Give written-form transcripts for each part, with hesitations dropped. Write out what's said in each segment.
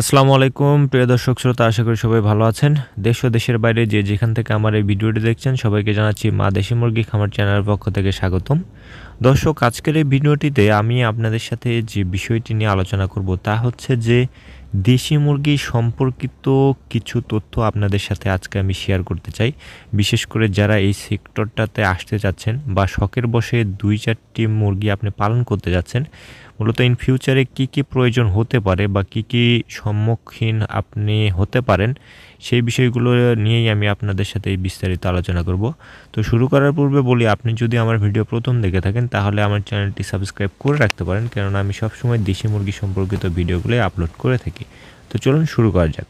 আসসালামু আলাইকুম প্রিয় দর্শক শ্রোতা, আশা করি সবাই ভালো আছেন। দেশ ও দেশের বাইরে যে যেখান থেকে আমার এই ভিডিওটি দেখছেন সবাইকে জানাচ্ছি মা দেশি মুরগি খামার চ্যানেলের পক্ষ থেকে স্বাগতম। দর্শক, আজকের এই ভিডিওটিতে আমি আপনাদের সাথে যে বিষয়টি নিয়ে আলোচনা করব তা হচ্ছে যে দেশি মুরগি সম্পর্কিত কিছু তথ্য আপনাদের সাথে আজকে আমি শেয়ার করতে চাই। বিশেষ করে যারা এই সেক্টরটাতে আসতে যাচ্ছেন বা শখের বসে 2-4টি মুরগি আপনি পালন করতে যাচ্ছেন, মূলত ইন ফিউচারে কী কী প্রয়োজন হতে পারে বা কী কী সম্মুখীন আপনি হতে পারেন সেই বিষয়গুলো নিয়েই আমি আপনাদের সাথে বিস্তারিত আলোচনা করব। তো শুরু করার পূর্বে বলি, আপনি যদি আমার ভিডিও প্রথম দেখে থাকেন তাহলে আমার চ্যানেলটি সাবস্ক্রাইব করে রাখতে পারেন, কেননা আমি সবসময় দেশি মুরগি সম্পর্কিত ভিডিওগুলো আপলোড করে থাকি। তো চলুন শুরু করা যাক।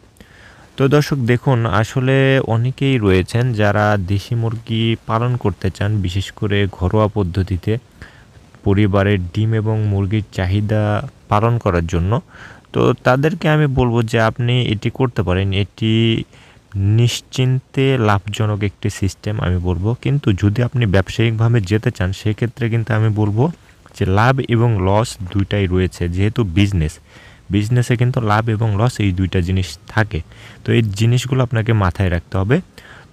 তো দর্শক দেখুন, আসলে অনেকেই রয়েছেন যারা দেশি মুরগি পালন করতে চান, বিশেষ করে ঘরোয়া পদ্ধতিতে পরিবারের ডিম এবং মুরগির চাহিদা পালন করার জন্য। তো তাদেরকে আমি বলবো যে আপনি এটি করতে পারেন, এটি নিশ্চিন্তে লাভজনক একটি সিস্টেম আমি বলবো। কিন্তু যদি আপনি ব্যবসায়িকভাবে যেতে চান সেক্ষেত্রে কিন্তু আমি বলবো যে লাভ এবং লস দুইটাই রয়েছে, যেহেতু বিজনেসে কিন্তু লাভ এবং লস এই দুইটা জিনিস থাকে। তো এই জিনিসগুলো আপনাকে মাথায় রাখতে হবে।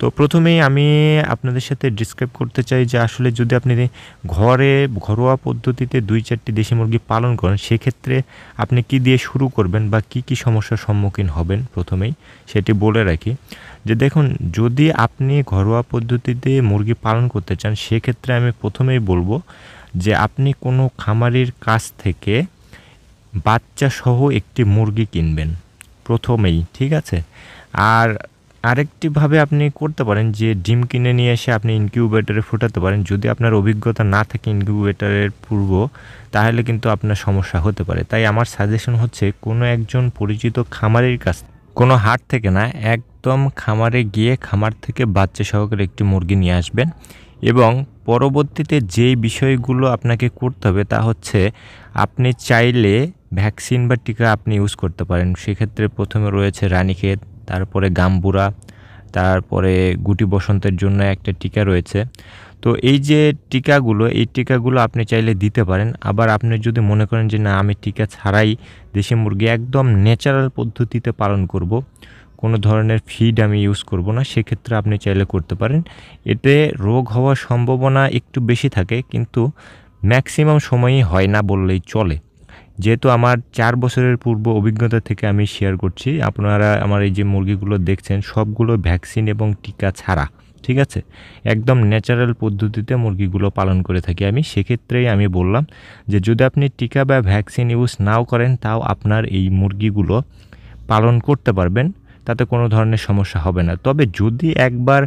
তো প্রথমেই আমি আপনাদের সাথে ডিসক্রাইব করতে চাই যে আসলে যদি আপনি ঘরোয়া পদ্ধতিতে 2-4টি দেশি মুরগি পালন করেন সেক্ষেত্রে আপনি কি দিয়ে শুরু করবেন বা কি কি সমস্যার সম্মুখীন হবেন প্রথমেই সেটি বলে রাখি। যে দেখুন, যদি আপনি ঘরোয়া পদ্ধতিতে মুরগি পালন করতে চান সেক্ষেত্রে আমি প্রথমেই বলবো যে আপনি কোনো খামারির কাছ থেকে বাচ্চাসহ একটি মুরগি কিনবেন প্রথমেই, ঠিক আছে। আর আরেকটিভাবে আপনি করতে পারেন যে ডিম কিনে নিয়ে এসে আপনি ইনকিউবেটারে ফোটাতে পারেন। যদি আপনার অভিজ্ঞতা না থাকে ইনকিউবেটারের পূর্ব তাহলে কিন্তু আপনার সমস্যা হতে পারে। তাই আমার সাজেশন হচ্ছে কোনো একজন পরিচিত খামারের কাছ, কোনো হাট থেকে না, একদম খামারে গিয়ে খামার থেকে বাচ্চা সহকারে একটি মুরগি নিয়ে আসবেন। এবং পরবর্তীতে যে বিষয়গুলো আপনাকে করতে হবে তা হচ্ছে আপনি চাইলে ভ্যাকসিন বা টিকা আপনি ইউজ করতে পারেন। সেক্ষেত্রে প্রথমে রয়েছে রানীক্ষেত, তারপরে গাম্বুরা, তারপরে গুটি বসন্তের জন্য একটা টিকা রয়েছে। তো এই যে টিকাগুলো, এই টিকাগুলো আপনি চাইলে দিতে পারেন। আবার আপনি যদি মনে করেন যে না, আমি টিকা ছাড়াই দেশি মুরগি একদম ন্যাচারাল পদ্ধতিতে পালন করব, কোনো ধরনের ফিড আমি ইউজ করব না, সেক্ষেত্রে আপনি চাইলে করতে পারেন। এতে রোগ হওয়ার সম্ভাবনা একটু বেশি থাকে কিন্তু ম্যাক্সিমাম সময়ই হয় না বললেই চলে। যেহেতু আমার 4 বছরের পূর্ব অভিজ্ঞতা থেকে আমি শেয়ার করছি, আপনারা আমার এই যে মুরগিগুলো দেখছেন সবগুলো ভ্যাকসিন এবং টিকা ছাড়া, ঠিক আছে, একদম ন্যাচারাল পদ্ধতিতে মুরগিগুলো পালন করে থাকি আমি। সেক্ষেত্রেই আমি বললাম যে যদি আপনি টিকা বা ভ্যাকসিন ইউজ নাও করেন তাও আপনার এই মুরগিগুলো পালন করতে পারবেন, তাতে কোনো ধরনের সমস্যা হবে না। তবে যদি একবার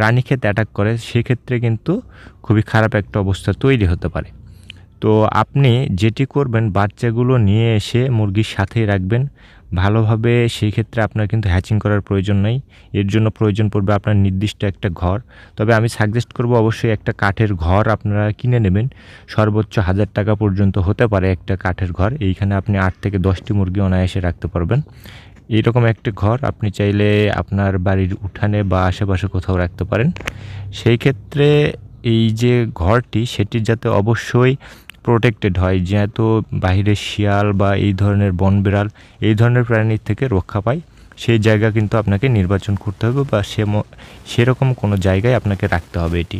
রানীক্ষেত অ্যাটাক করে সেক্ষেত্রে কিন্তু খুবই খারাপ একটা অবস্থা তৈরি হতে পারে। তো আপনি যেটি করবেন, বাচ্চাগুলো নিয়ে এসে মুরগির সাথেই রাখবেন ভালোভাবে। সেই ক্ষেত্রে আপনার কিন্তু হ্যাচিং করার প্রয়োজন নেই, এর জন্য প্রয়োজন পড়বে আপনার নির্দিষ্ট একটা ঘর। তবে আমি সাজেস্ট করব অবশ্যই একটা কাঠের ঘর আপনারা কিনে নেবেন, সর্বোচ্চ 1000 টাকা পর্যন্ত হতে পারে একটা কাঠের ঘর। এইখানে আপনি 8 থেকে 10টি মুরগি অনায়াসে রাখতে পারবেন। এইরকম একটি ঘর আপনি চাইলে আপনার বাড়ির উঠানে বা আশেপাশে কোথাও রাখতে পারেন। সেই ক্ষেত্রে এই যে ঘরটি সেটি যাতে অবশ্যই প্রোটেক্টেড হয়, যেহেতু বাইরে শিয়াল বা এই ধরনের বনবিড়াল এই ধরনের প্রাণীর থেকে রক্ষা পায়, সেই জায়গা কিন্তু আপনাকে নির্বাচন করতে হবে বা সেরকম কোনো জায়গায় আপনাকে রাখতে হবে এটি।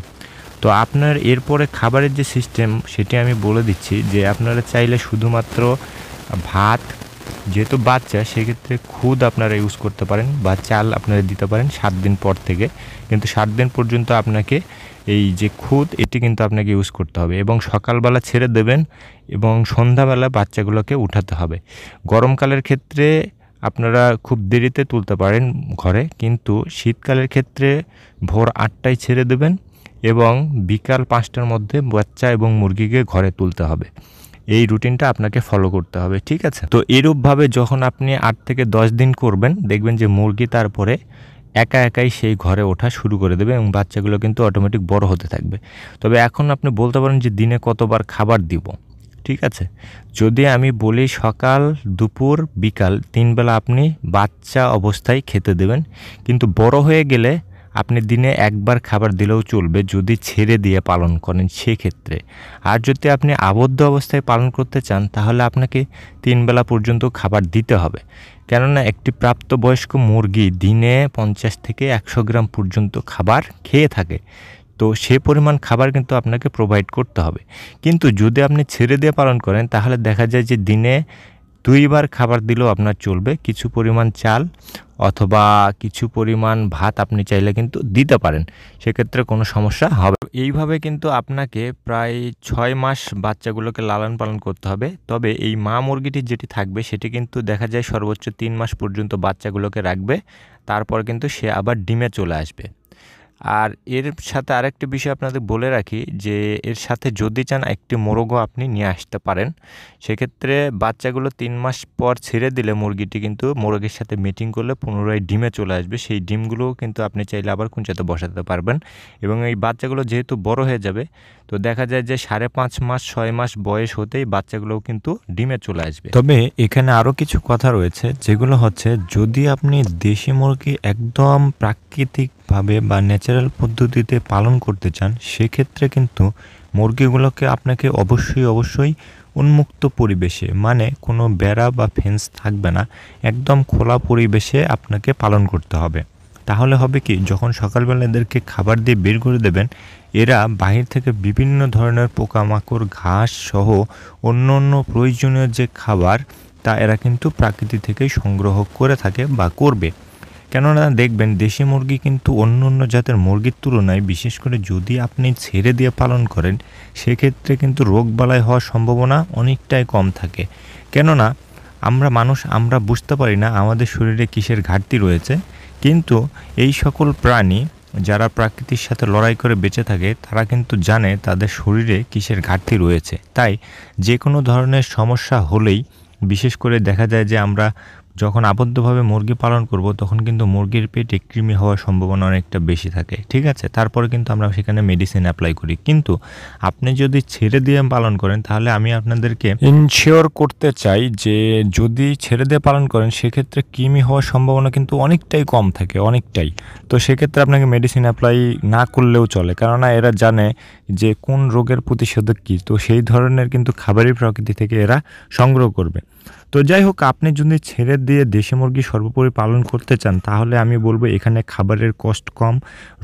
তো আপনার এরপরে খাবারের যে সিস্টেম সেটি আমি বলে দিচ্ছি যে আপনারা চাইলে শুধুমাত্র ভাত, যেহেতু বাচ্চা সেক্ষেত্রে খুদ আপনারা ইউজ করতে পারেন বা চাল আপনারা দিতে পারেন 7 দিন পর থেকে, কিন্তু 7 দিন পর্যন্ত আপনাকে এই যে খুদ এটি কিন্তু আপনাকে ইউজ করতে হবে। এবং সকালবেলা ছেড়ে দেবেন এবং সন্ধ্যাবেলা বাচ্চাগুলোকে উঠাতে হবে। গরমকালের ক্ষেত্রে আপনারা খুব দেরিতে তুলতে পারেন ঘরে, কিন্তু শীতকালের ক্ষেত্রে ভোর 8টায় ছেড়ে দেবেন এবং বিকাল 5টার মধ্যে বাচ্চা এবং মুরগিকে ঘরে তুলতে হবে। এই রুটিনটা আপনাকে ফলো করতে হবে, ঠিক আছে। তো এরূপভাবে যখন আপনি 8 থেকে 10 দিন করবেন দেখবেন যে মুরগি তারপরে একা একাই সেই ঘরে ওঠা শুরু করে দেবে এবং বাচ্চাগুলো কিন্তু অটোমেটিক বড় হতে থাকবে। তবে এখন আপনি বলতে পারেন যে দিনে কতবার খাবার দিব, ঠিক আছে। যদি আমি বলি সকাল, দুপুর, বিকাল 3 বেলা আপনি বাচ্চা অবস্থায় খেতে দেবেন, কিন্তু বড় হয়ে গেলে আপনি দিনে একবার খাবার দিলেও চলবে যদি ছেড়ে দিয়ে পালন করেন সেক্ষেত্রে। আর যদি আপনি আবদ্ধ অবস্থায় পালন করতে চান তাহলে আপনাকে 3 বেলা পর্যন্ত খাবার দিতে হবে, কেননা একটি প্রাপ্তবয়স্ক মুরগি দিনে 50 থেকে 100 গ্রাম পর্যন্ত খাবার খেয়ে থাকে। তো সেই পরিমাণ খাবার কিন্তু আপনাকে প্রোভাইড করতে হবে। কিন্তু যদি আপনি ছেড়ে দিয়ে পালন করেন তাহলে দেখা যায় যে দিনে 2 বার খাবার দিলেও আপনার চলবে। কিছু পরিমাণ চাল অথবা কিছু পরিমাণ ভাত আপনি চাইলে কিন্তু দিতে পারেন, সেক্ষেত্রে কোনো সমস্যা হবে। এইভাবে কিন্তু আপনাকে প্রায় 6 মাস বাচ্চাগুলোকে লালন পালন করতে হবে। তবে এই মা মুরগিটি যেটি থাকবে সেটি কিন্তু দেখা যায় সর্বোচ্চ 3 মাস পর্যন্ত বাচ্চাগুলোকে রাখবে, তারপর কিন্তু সে আবার ডিমে চলে আসবে। আর এর সাথে আরেকটি বিষয় আপনাদের বলে রাখি যে এর সাথে যদি চান একটি মোরগও আপনি নিয়ে আসতে পারেন। সেক্ষেত্রে বাচ্চাগুলো 3 মাস পর ছেড়ে দিলে মুরগিটি কিন্তু মোরগের সাথে মিটিং করলে পুনরায় ডিমে চলে আসবে। সেই ডিমগুলোও কিন্তু আপনি চাইলে আবার কুঁচাতে বসাতে পারবেন। এবং এই বাচ্চাগুলো যেহেতু বড় হয়ে যাবে তো দেখা যায় যে 5.5 মাস 6 মাস বয়স হতেই বাচ্চাগুলোও কিন্তু ডিমে চলে আসবে। তবে এখানে আরও কিছু কথা রয়েছে, যেগুলো হচ্ছে যদি আপনি দেশি মুরগি একদম প্রাকৃতিকভাবে বা ন্যাচারাল পদ্ধতিতে পালন করতে চান সেক্ষেত্রে কিন্তু মুরগিগুলোকে আপনাকে অবশ্যই উন্মুক্ত পরিবেশে, মানে কোনো বেড়া বা ফেন্স থাকবে না, একদম খোলা পরিবেশে আপনাকে পালন করতে হবে। তাহলে হবে কি, যখন সকালবেলা এদেরকে খাবার দিয়ে বের করে দেবেন এরা বাহির থেকে বিভিন্ন ধরনের পোকামাকড়, ঘাস সহ অন্য প্রয়োজনীয় যে খাবার তা এরা কিন্তু প্রকৃতি থেকেই সংগ্রহ করে থাকে বা করবে। কেননা দেখবেন দেশি মুরগি কিন্তু অন্য জাতের মুরগির তুলনায়, বিশেষ করে যদি আপনি ছেড়ে দিয়ে পালন করেন সেক্ষেত্রে কিন্তু রোগবালাই হওয়ার সম্ভাবনা অনেকটাই কম থাকে। কেননা আমরা মানুষ বুঝতে পারি না আমাদের শরীরে কিসের ঘাটতি রয়েছে, কিন্তু এই সকল প্রাণী যারা প্রকৃতির সাথে লড়াই করে বেঁচে থাকে তারা কিন্তু জানে তাদের শরীরে কিসের ঘাটতি রয়েছে। তাই যে কোনো ধরনের সমস্যা হলেই, বিশেষ করে দেখা যায় যে আমরা যখন আবদ্ধভাবে মুরগি পালন করব তখন কিন্তু মুরগির পেটে কৃমি হওয়ার সম্ভাবনা অনেকটা বেশি থাকে, ঠিক আছে? তারপরে কিন্তু আমরা সেখানে মেডিসিন অ্যাপ্লাই করি। কিন্তু আপনি যদি ছেড়ে দিয়ে পালন করেন তাহলে আমি আপনাদেরকে ইনশিওর করতে চাই যে যদি ছেড়ে দিয়ে পালন করেন সেক্ষেত্রে কৃমি হওয়ার সম্ভাবনা কিন্তু অনেকটাই কম থাকে, অনেকটাই। তো সেক্ষেত্রে আপনাকে মেডিসিন অ্যাপ্লাই না করলেও চলে, কেননা এরা জানে যে কোন রোগের প্রতিষেধক কী। তো সেই ধরনের কিন্তু খাবারই প্রকৃতি থেকে এরা সংগ্রহ করবে। তো যাই হোক, আপনি যদি ছেড়ে দিয়ে দেশি মুরগি সর্বোপরি পালন করতে চান তাহলে আমি বলবো এখানে খাবারের কষ্ট কম,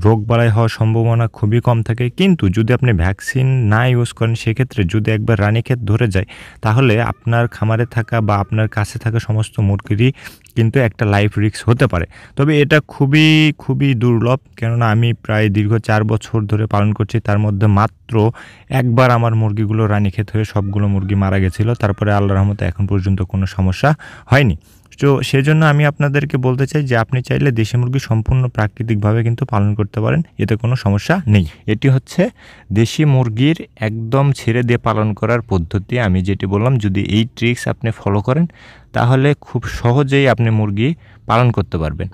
রোগ বালাই হওয়ার সম্ভাবনা খুবই কম থাকে। কিন্তু যদি আপনি ভ্যাকসিন না ইউজ করেন সেক্ষেত্রে যদি একবার রানীক্ষেত ধরে যায় তাহলে আপনার খামারে থাকা বা আপনার কাছে থাকা সমস্ত মুরগিরই কিন্তু একটা লাইফ রিস্ক হতে পারে। তবে এটা খুবই দুর্লভ, কেননা আমি প্রায় দীর্ঘ 4 বছর ধরে পালন করছি, তার মধ্যে মাত্র একবার আমার মুরগিগুলো রানীক্ষেত হয়ে সবগুলো মুরগি মারা গেছিলো। তারপরে আল্লাহর রহমতে এখন পর্যন্ত কোনো সমস্যা হয়নি। তো সেজন্য আমি আপনাদেরকে বলতে চাই যে আপনি চাইলে দেশি মুরগি সম্পূর্ণ প্রাকৃতিকভাবে কিন্তু পালন করতে পারেন, এতে কোনো সমস্যা নেই। এটি হচ্ছে দেশি মুরগির একদম ছেড়ে দিয়ে পালন করার পদ্ধতি। আমি যেটি বললাম যদি এই ট্রিক্স আপনি ফলো করেন তাহলে খুব সহজেই আপনি মুরগি পালন করতে পারবেন।